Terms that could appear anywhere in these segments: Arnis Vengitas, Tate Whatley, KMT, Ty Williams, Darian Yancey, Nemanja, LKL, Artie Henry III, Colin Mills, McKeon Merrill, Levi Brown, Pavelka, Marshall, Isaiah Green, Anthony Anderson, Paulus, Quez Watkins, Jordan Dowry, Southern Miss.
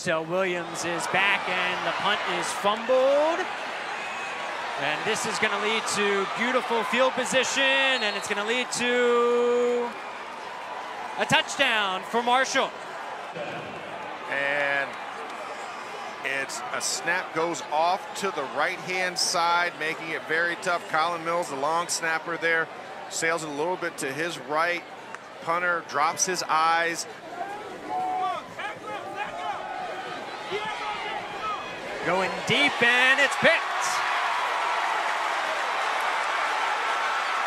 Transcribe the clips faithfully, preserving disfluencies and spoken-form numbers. So Williams is back and the punt is fumbled. And this is going to lead to beautiful field position, and it's going to lead to a touchdown for Marshall. And it's a snap goes off to the right-hand side, making it very tough. Colin Mills, the long snapper there, sails a little bit to his right. Punter drops his eyes. Going deep, and it's picked.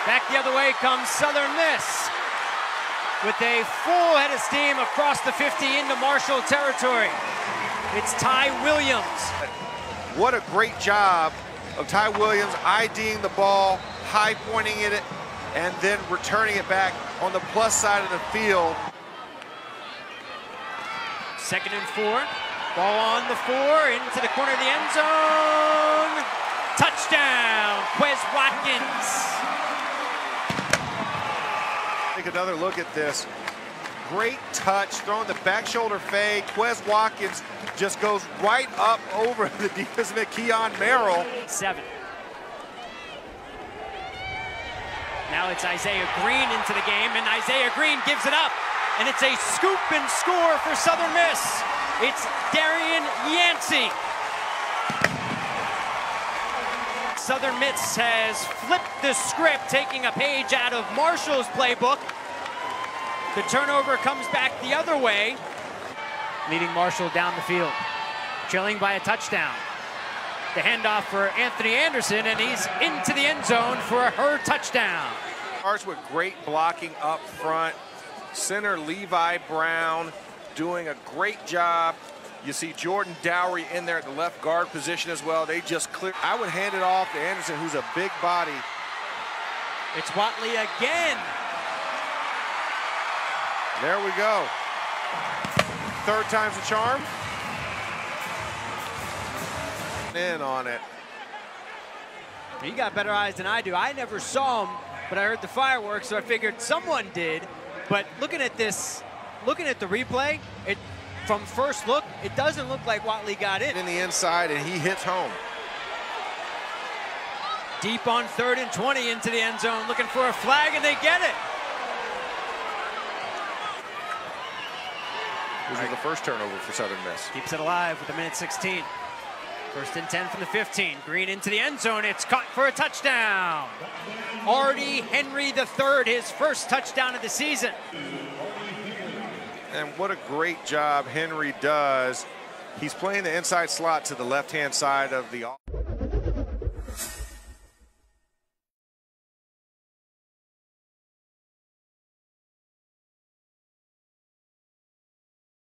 Back the other way comes Southern Miss with a full head of steam across the fifty into Marshall territory. It's Ty Williams. What a great job of Ty Williams IDing the ball, high pointing in it, and then returning it back on the plus side of the field. Second and four. Ball on the four, into the corner of the end zone. Touchdown, Quez Watkins. Take another look at this. Great touch, throwing the back shoulder fade. Quez Watkins just goes right up over the defense, McKeon Merrill. Seven. Now it's Isaiah Green into the game, and Isaiah Green gives it up. And it's a scoop and score for Southern Miss. It's Darian Yancey. Southern Miss has flipped the script, taking a page out of Marshall's playbook. The turnover comes back the other way, leading Marshall down the field, trailing by a touchdown. The handoff for Anthony Anderson, and he's into the end zone for her touchdown. Starts with great blocking up front. Center Levi Brown doing a great job. You see Jordan Dowry in there at the left guard position as well. They just clear. I would hand it off to Anderson, who's a big body. It's Whatley again. There we go. Third time's the charm. In on it. He got better eyes than I do. I never saw him, but I heard the fireworks, so I figured someone did. But looking at this, looking at the replay, it from first look, it doesn't look like Whatley got in. In the inside, and he hits home. Deep on third and twenty into the end zone, looking for a flag, and they get it. This was the first turnover for Southern Miss. Keeps it alive with a minute sixteen. First and ten from the fifteen. Green into the end zone. It's caught for a touchdown. Artie Henry the third, his first touchdown of the season. And what a great job Henry does. He's playing the inside slot to the left-hand side of the